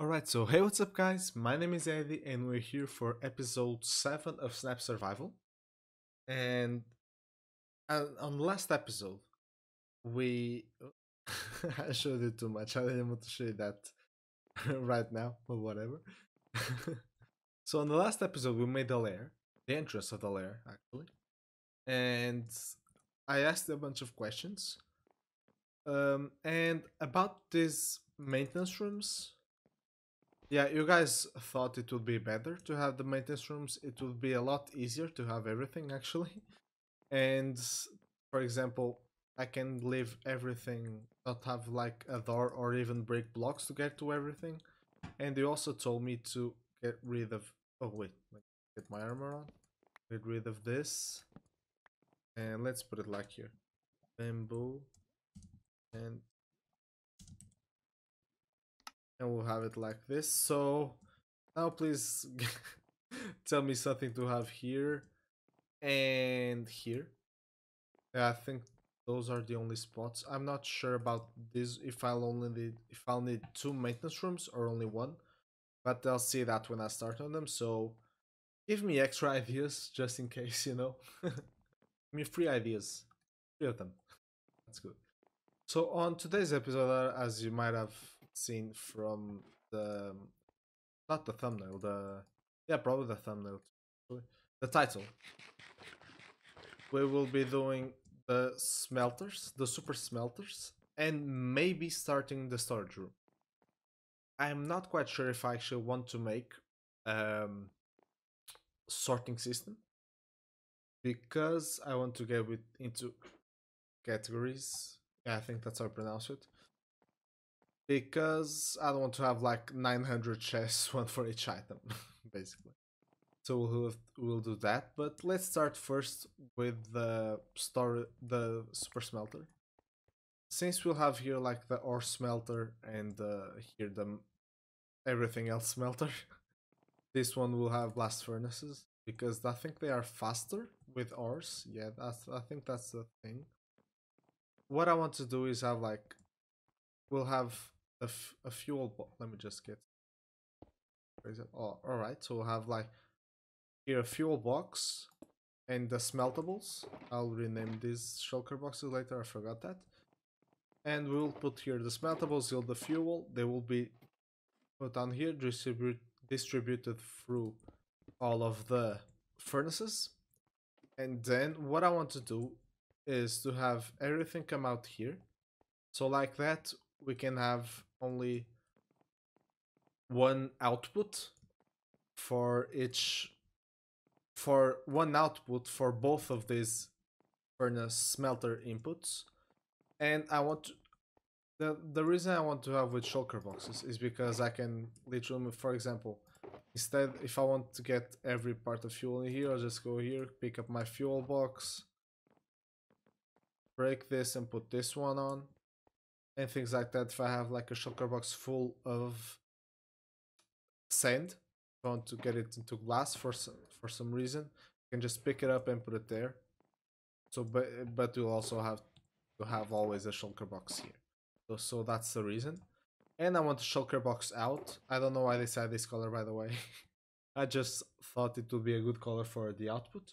Alright, so hey, what's up guys, my name is Eddie and we're here for episode 7 of Snap Survival. And on the last episode, we... I showed you too much, I didn't want to show you that right now, or whatever. So on the last episode we made a lair, the entrance of the lair actually. And I asked a bunch of questions. And about these maintenance rooms... Yeah, you guys thought it would be better to have the maintenance rooms. It would be a lot easier to have everything, actually. And, for example, I can leave everything, not have like a door or even break blocks to get to everything. And you also told me to get rid of... Oh, wait, let me get my armor on. Get rid of this. And let's put it like here. Bamboo. And we'll have it like this. So now please tell me something to have here and here. Yeah, I think those are the only spots. I'm not sure about this, if I'll need two maintenance rooms or only one, but I'll see that when I start on them. So give me extra ideas just in case, you know. Give me free ideas, 3 of them. That's good. So on today's episode, as you might have seen from the probably the thumbnail, the title, we will be doing the smelters, the super smelters, and maybe starting the storage room. I'm not quite sure if I actually want to make sorting system, because I want to get into categories. Yeah, I think that's how I pronounce it. Because I don't want to have like 900 chests, one for each item, basically. So we'll do that, but let's start first with the super smelter. Since we'll have here like the ore smelter and here the everything else smelter, this one will have blast furnaces, because I think they are faster with ores. Yeah, I think that's the thing. What I want to do is have like, we'll have a fuel box. Let me just get... Oh, alright, so we'll have like here a fuel box and the smeltables. I'll rename these shulker boxes later, I forgot that. And we'll put here the smeltables, yield the fuel. They will be put on here, distributed through all of the furnaces. And then what I want to do is to have everything come out here. So like that, we can have only one output for each, for one output for both of these furnace smelter inputs. And I want to, the reason I want to have with shulker boxes is because I can literally, for example, instead, if I want to get every part of fuel in here, I'll just go here, pick up my fuel box, break this and put this one on, and things like that. If I have like a shulker box full of sand, I want to get it into glass for some reason, you can just pick it up and put it there. So but you'll also have to have always a shulker box here. So that's the reason. And I want the shulker box out. I don't know why they said this color, by the way. I just thought it would be a good color for the output.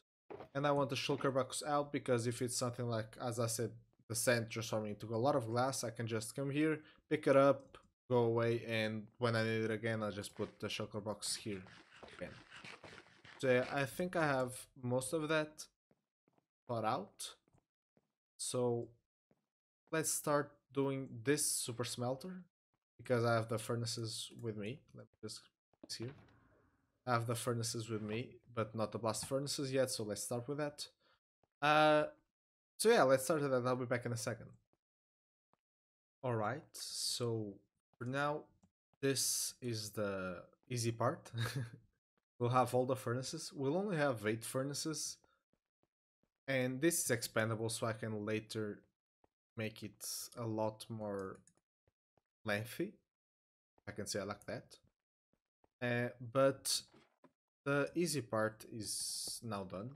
And I want the shulker box out because if it's something like, as I said, the sand transforming into a lot of glass, I can just come here, pick it up, go away, and when I need it again, I'll just put the shulker box here again. So yeah, I think I have most of that thought out. So let's start doing this super smelter, because I have the furnaces with me. Let me just put this here. I have the furnaces with me, but not the blast furnaces yet, so let's start with that. So yeah, let's start with that. I'll be back in a second. Alright, so for now, this is the easy part. We'll have all the furnaces. We'll only have 8 furnaces. And this is expandable, so I can later make it a lot more lengthy. I can say I like that. But the easy part is now done.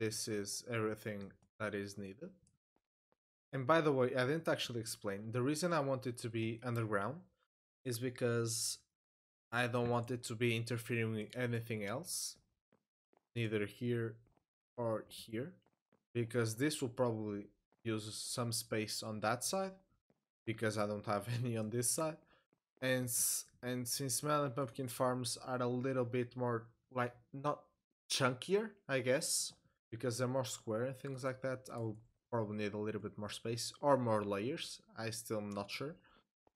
This is everything that is needed. And by the way, I didn't actually explain, the reason I want it to be underground is because I don't want it to be interfering with anything else, neither here or here, because this will probably use some space on that side, because I don't have any on this side. And since melon pumpkin farms are a little bit more, like, not chunkier, I guess, because they're more square and things like that, I will probably need a little bit more space or more layers. I still am not sure.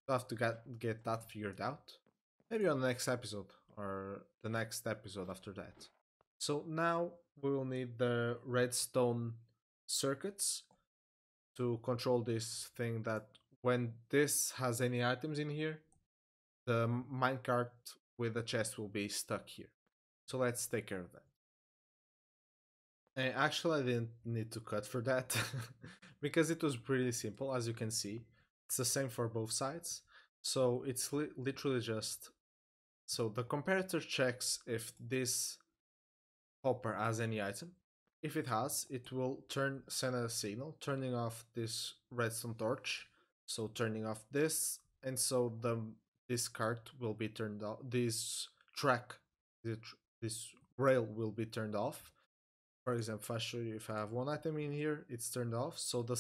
So I have to get that figured out. Maybe on the next episode or the next episode after that. So now we will need the redstone circuits to control this thing, that when this has any items in here, the minecart with the chest will be stuck here. So let's take care of that. And actually I didn't need to cut for that because it was pretty simple. As you can see, it's the same for both sides. So it's literally just, so the comparator checks if this hopper has any item. If it has, it will send a signal turning off this redstone torch, so turning off this, and so this cart will be turned off, this rail will be turned off. For example, if I show you, if I have one item in here, it's turned off. So the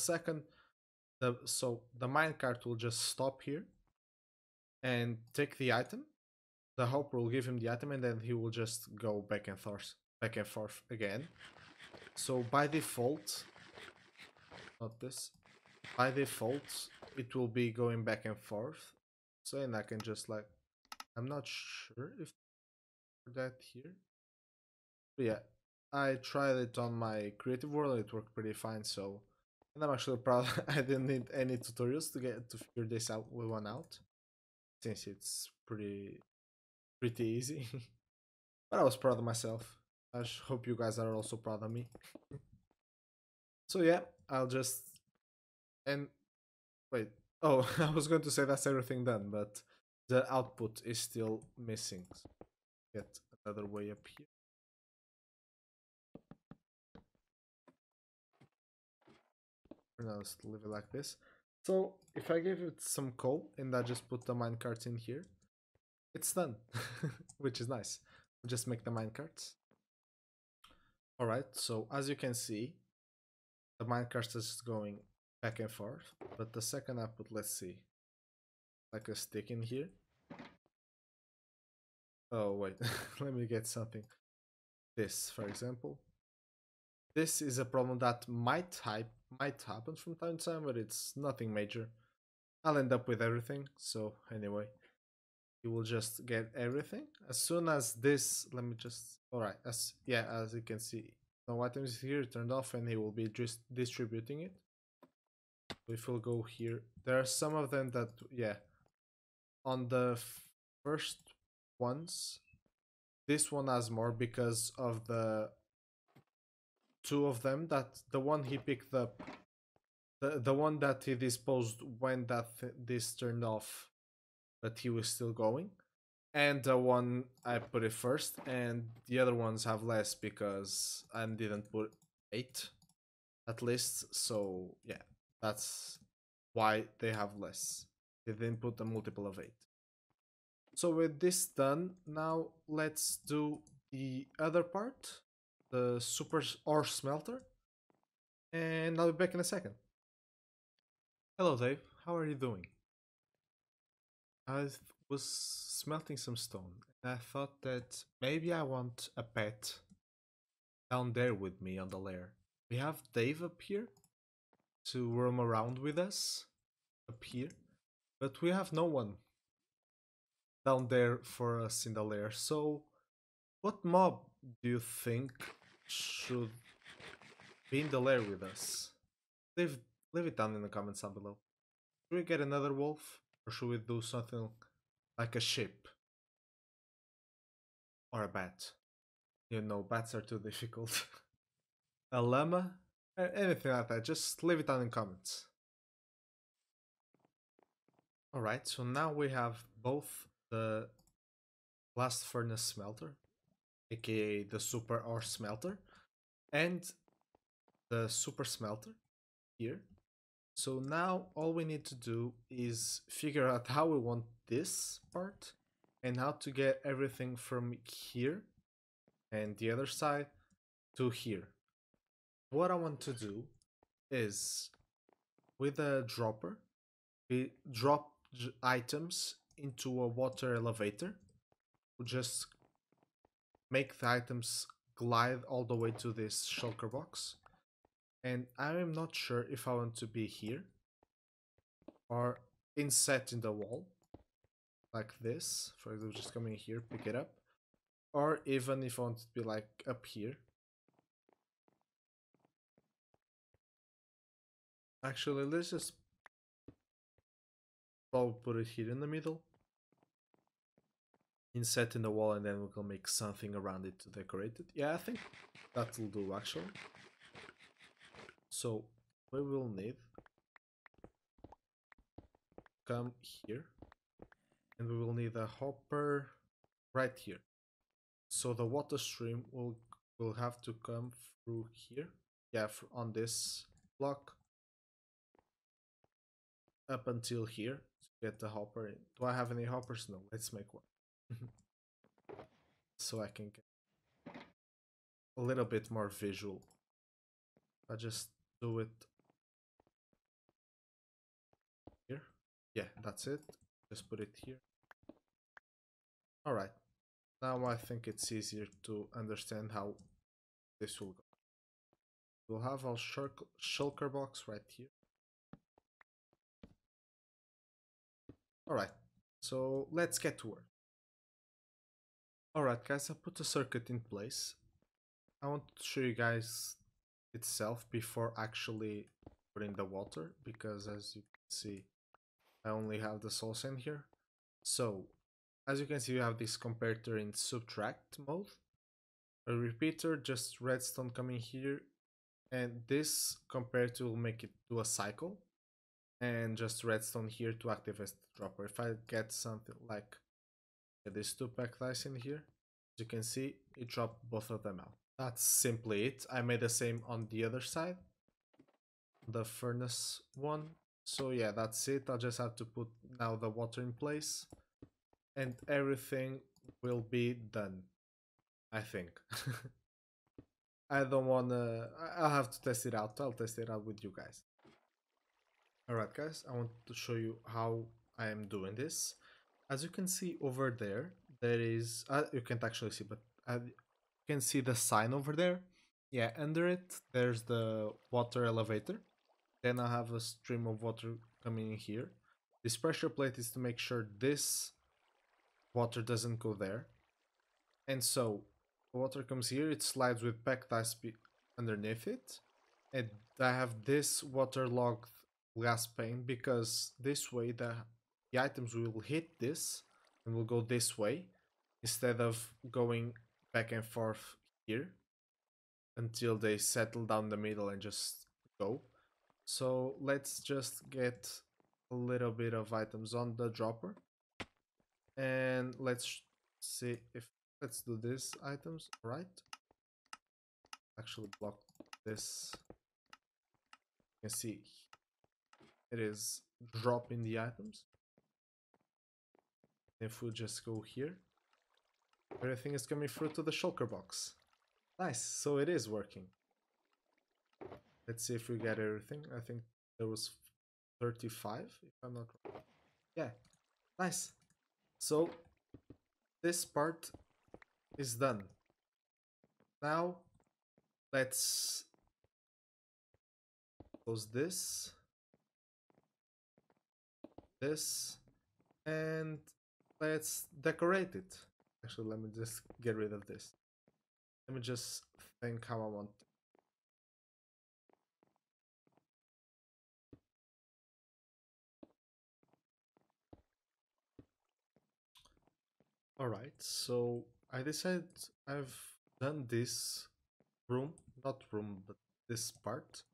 minecart will just stop here and take the item. The hopper will give him the item, and then he will just go back and forth again. So by default, by default, it will be going back and forth. So, and I can just, like, I'm not sure if that here, but yeah, I tried it on my creative world. It worked pretty fine. So, and I'm actually proud. I didn't need any tutorials to figure this out out, since it's pretty easy. But I was proud of myself. I hope you guys are also proud of me. So yeah, I'll just wait. Oh, I was going to say that's everything done, but the output is still missing. So get another way up here. Now let's leave it like this. So if I give it some coal and I just put the minecarts in here, it's done, which is nice. Just make the minecarts. All right. So as you can see, the minecarts is just going back and forth. But the second I put, let's see, like a stick in here. Oh wait, let me get something. This, for example. This is a problem that might happen from time to time, but it's nothing major. I'll end up with everything. So anyway, you will just get everything as soon as this. Let me just. All right. As you can see, no items here turned off, and he will be just distributing it. If we'll go here, there are some of them that, yeah, on the first ones, this one has more because of the two of them that the one he picked up, the one that he disposed when this turned off, but he was still going, and the one I put it first, and the other ones have less because I didn't put 8 at least. So yeah, that's why they have less. They didn't put a multiple of 8. So with this done, now let's do the other part, the super ore smelter, and I'll be back in a second. Hello Dave, how are you doing? I was smelting some stone and I thought that maybe I want a pet down there with me on the lair. We have Dave up here to roam around with us up here, but we have no one down there for us in the lair. So what mob do you think should be in the lair with us? Leave it down in the comments down below. Should we get another wolf, or should we do something like a sheep or a bat? You know, bats are too difficult. A llama, anything like that. Just leave it down in the comments. All right, so now we have both the blast furnace smelter, aka the super ore smelter, and the super smelter here. So now all we need to do is figure out how we want this part and how to get everything from here and the other side to here. What I want to do is with a dropper, we drop items into a water elevator. We'll just make the items glide all the way to this shulker box. And I am not sure if I want to be here or inset in the wall like this. For example, just come in here, pick it up, or even if I want to be like up here. Actually, let's just probably put it here in the middle, inset in the wall, and then we can make something around it to decorate it. Yeah, I think that will do actually. So we will need come here, and we will need a hopper right here. So the water stream will have to come through here. Yeah, on this block up until here to get the hopper in. Do I have any hoppers? No, let's make one. So I can get a little bit more visual. I just do it here. Yeah, that's it. Just put it here. All right. Now I think it's easier to understand how this will go. We'll have our shulker box right here. All right, so let's get to work. All right, guys, I put a circuit in place. I want to show you guys itself before actually putting the water, because as you can see, I only have the source in here. So as you can see, you have this comparator in subtract mode, a repeater, just redstone coming here, and this comparator will make it do a cycle, and just redstone here to activate the dropper. If I get something like these two packed ice in here, as you can see, it dropped both of them out. That's simply it. I made the same on the other side, the furnace one. So yeah, that's it. I just have to put now the water in place, and everything will be done, I think. I don't wanna... I'll have to test it out. I'll test it out with you guys. Alright guys, I want to show you how I am doing this. As you can see over there, there is... you can't actually see, but you can see the sign over there. Yeah, under it, there's the water elevator. Then I have a stream of water coming in here. This pressure plate is to make sure this water doesn't go there, and so water comes here, it slides with packed ice underneath it, and I have this waterlogged glass pane, because this way the items will hit this and will go this way instead of going back and forth here until they settle down the middle and just go. So let's just get a little bit of items on the dropper. And let's see if... let's do these items, right? Actually block this. You can see it is dropping the items. If we just go here, everything is coming through to the shulker box. Nice, so it is working. Let's see if we get everything. I think there was 35, if I'm not wrong. Yeah, nice. So this part is done. Now let's close this, this, and let's decorate it. Actually, let me just get rid of this. Let me just think how I want it. Alright, so I decided I've done this room, not room, but this part.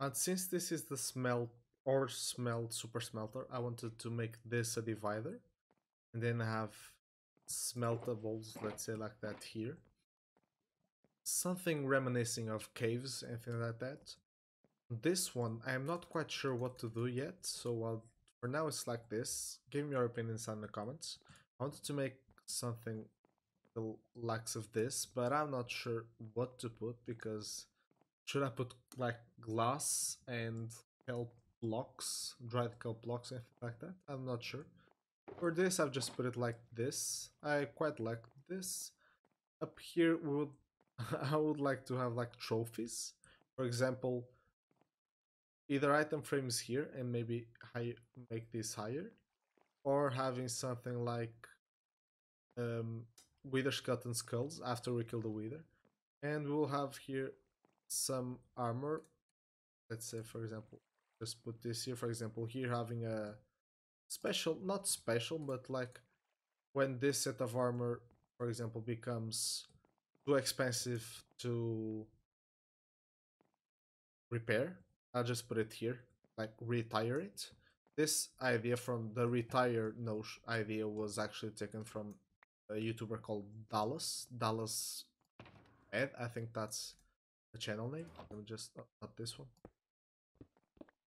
And since this is the super smelter, I wanted to make this a divider. And then have smeltables, let's say like that here. Something reminiscing of caves and things like that. This one, I'm not quite sure what to do yet, so for now it's like this. Give me your opinions in the comments. I wanted to make something the likes of this, but I'm not sure what to put, because should I put like glass and kelp blocks, dried kelp blocks, anything like that? I'm not sure. For this, I've just put it like this. I quite like this. Up here, I would like to have like trophies. For example, either item frames here and maybe make this higher, or having something like wither skeleton skulls after we kill the wither. And we'll have here some armor. Let's say, for example, just put this here. For example, here having a special, not special, but like when this set of armor, for example, becomes too expensive to repair, I'll just put it here, like retire it. This idea from the retire notion idea was actually taken from a YouTuber called Dallas Ed. I think that's the channel name. Let me just not this one.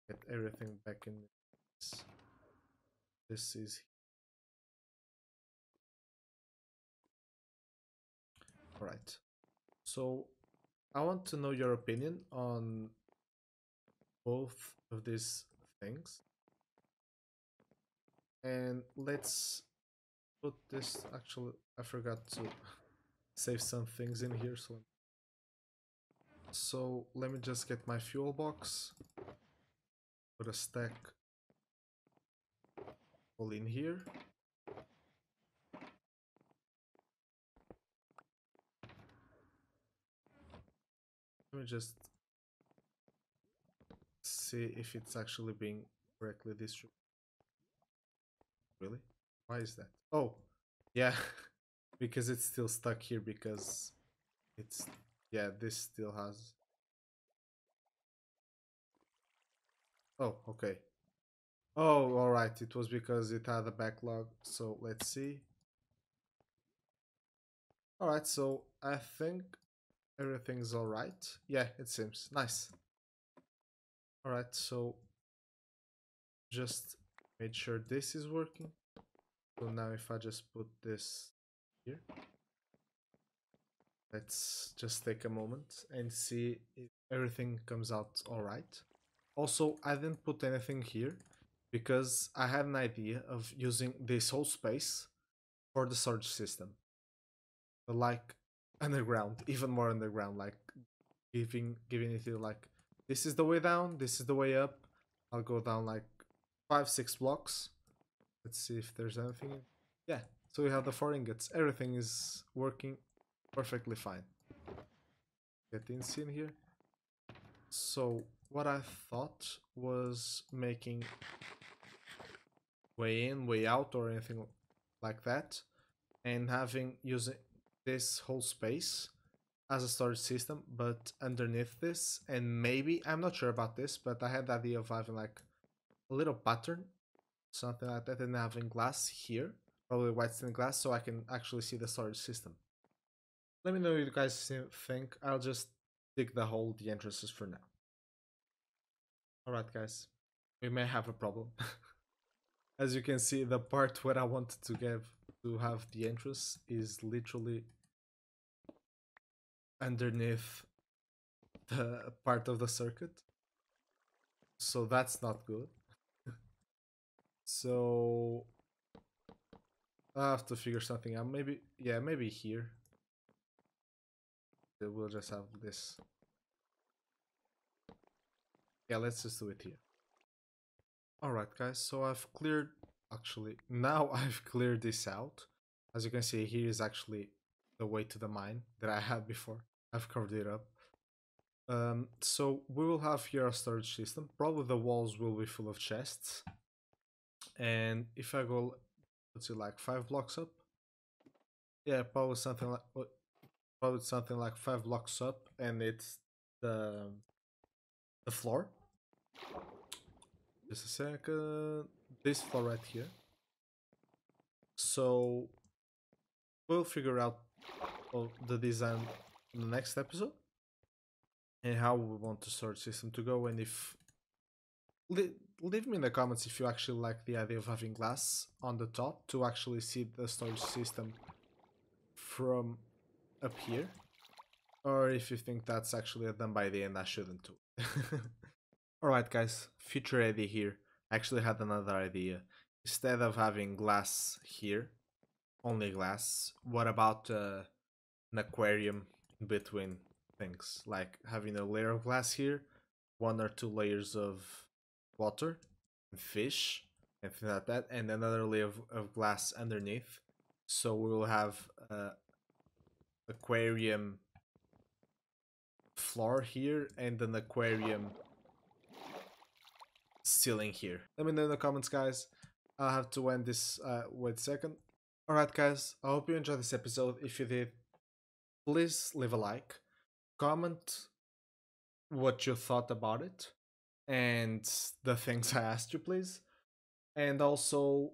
Get everything back in this. This is all right. So I want to know your opinion on both of these things. And let's put this, actually I forgot to save some things in here, so let me just get my fuel box, put a stack all in here. Let me just see if it's actually being correctly distributed. Really? Why is that? Oh, yeah, because it's still stuck here, because it's, yeah, this still has. Oh, okay. Oh, all right. It was because it had a backlog. So let's see. All right. So I think everything's all right. Yeah, it seems nice. All right. So just made sure this is working. So now if I just put this here, let's just take a moment and see if everything comes out all right. Also, I didn't put anything here because I had an idea of using this whole space for the storage system, but like underground, even more underground, like giving it like, this is the way down, this is the way up. I'll go down like 5-6 blocks. Let's see if there's anything. Yeah, so we have the 4 ingots. Everything is working perfectly fine. Get the ints in here. So what I thought was making way in, way out, or anything like that, and having using this whole space as a storage system, but underneath this, and maybe, I'm not sure about this, but I had the idea of having like a little pattern, something like that, and having glass here, probably white stained glass, so I can actually see the storage system. Let me know what you guys think. I'll just dig the hole, the entrances for now. Alright guys, we may have a problem. As you can see, the part where I wanted to have the entrance is literally underneath the part of the circuit, so that's not good. So I have to figure something out. Maybe, yeah, maybe here. We'll just have this. Yeah, let's just do it here. Alright guys, so I've cleared, actually, now I've cleared this out. As you can see, here is actually the way to the mine that I had before. I've covered it up. So we will have here a storage system. Probably the walls will be full of chests. And if I go, let's see, like 5 blocks up, yeah, probably something like 5 blocks up, and it's the floor. Just a second, this floor right here. So we'll figure out the design in the next episode and how we want the storage system to go, and if leave me in the comments if you actually like the idea of having glass on the top to actually see the storage system from up here, or if you think that's actually done by the end, I shouldn't do it. Alright guys, future idea here. I actually had another idea. Instead of having glass here, only glass, what about an aquarium between things? Like having a layer of glass here, one or two layers of water and fish and things like that, and another layer of glass underneath. So we will have aquarium floor here and an aquarium ceiling here. Let me know in the comments, guys. I'll have to end this. Wait a second. Alright guys, I hope you enjoyed this episode. If you did, please leave a like, comment what you thought about it and the things I asked you, please. And also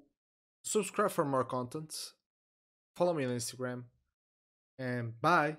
subscribe for more content. Follow me on Instagram. And bye!